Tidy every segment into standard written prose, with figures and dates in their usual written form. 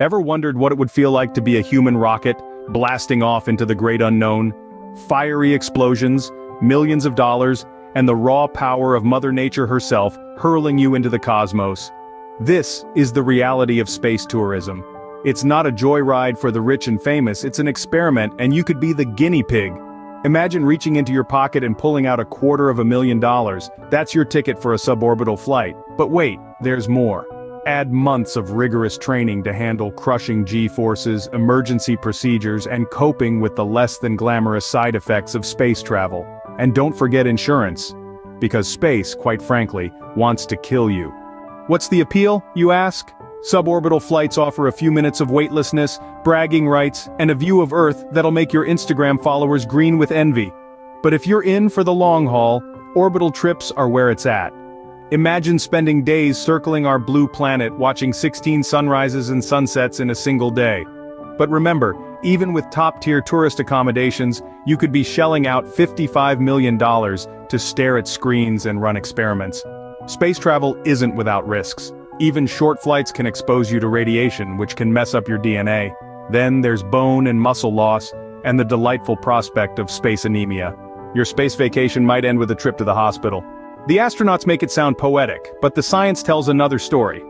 Ever wondered what it would feel like to be a human rocket, blasting off into the great unknown? Fiery explosions, millions of dollars, and the raw power of Mother Nature herself hurling you into the cosmos. This is the reality of space tourism. It's not a joyride for the rich and famous, it's an experiment, and you could be the guinea pig. Imagine reaching into your pocket and pulling out $250,000. That's your ticket for a suborbital flight. But wait, there's more. Add months of rigorous training to handle crushing G-forces, emergency procedures, and coping with the less than glamorous side effects of space travel. And don't forget insurance. Because space, quite frankly, wants to kill you. What's the appeal, you ask? Suborbital flights offer a few minutes of weightlessness, bragging rights, and a view of Earth that'll make your Instagram followers green with envy. But if you're in for the long haul, orbital trips are where it's at. Imagine spending days circling our blue planet, watching 16 sunrises and sunsets in a single day. But remember, even with top-tier tourist accommodations, you could be shelling out $55 million to stare at screens and run experiments. Space travel isn't without risks. Even short flights can expose you to radiation, which can mess up your DNA. Then there's bone and muscle loss, and the delightful prospect of space anemia. Your space vacation might end with a trip to the hospital. The astronauts make it sound poetic, but the science tells another story.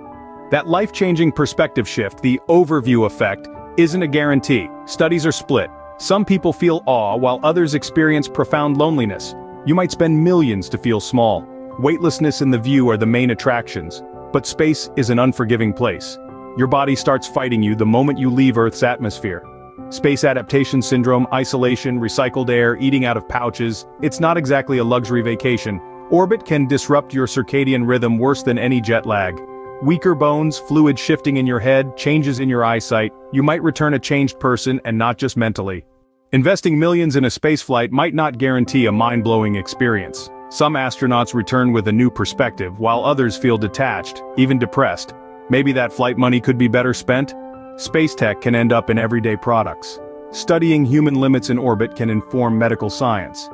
That life-changing perspective shift, the overview effect, isn't a guarantee. Studies are split. Some people feel awe while others experience profound loneliness. You might spend millions to feel small. Weightlessness and the view are the main attractions, but space is an unforgiving place. Your body starts fighting you the moment you leave Earth's atmosphere. Space adaptation syndrome, isolation, recycled air, eating out of pouches. It's not exactly a luxury vacation. Orbit can disrupt your circadian rhythm worse than any jet lag. Weaker bones, fluid shifting in your head, changes in your eyesight. You might return a changed person, and not just mentally. Investing millions in a spaceflight might not guarantee a mind-blowing experience. Some astronauts return with a new perspective, while others feel detached, even depressed. Maybe that flight money could be better spent? Space tech can end up in everyday products. Studying human limits in orbit can inform medical science.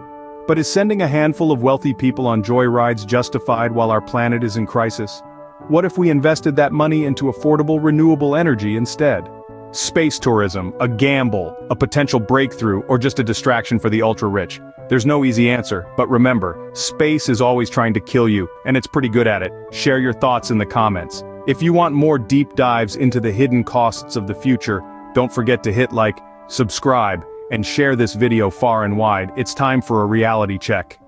But is sending a handful of wealthy people on joyrides justified while our planet is in crisis? What if we invested that money into affordable renewable energy instead? Space tourism, a gamble, a potential breakthrough, or just a distraction for the ultra-rich? There's no easy answer, but remember, space is always trying to kill you, and it's pretty good at it. Share your thoughts in the comments. If you want more deep dives into the hidden costs of the future, don't forget to hit like, subscribe, and share this video far and wide. It's time for a reality check.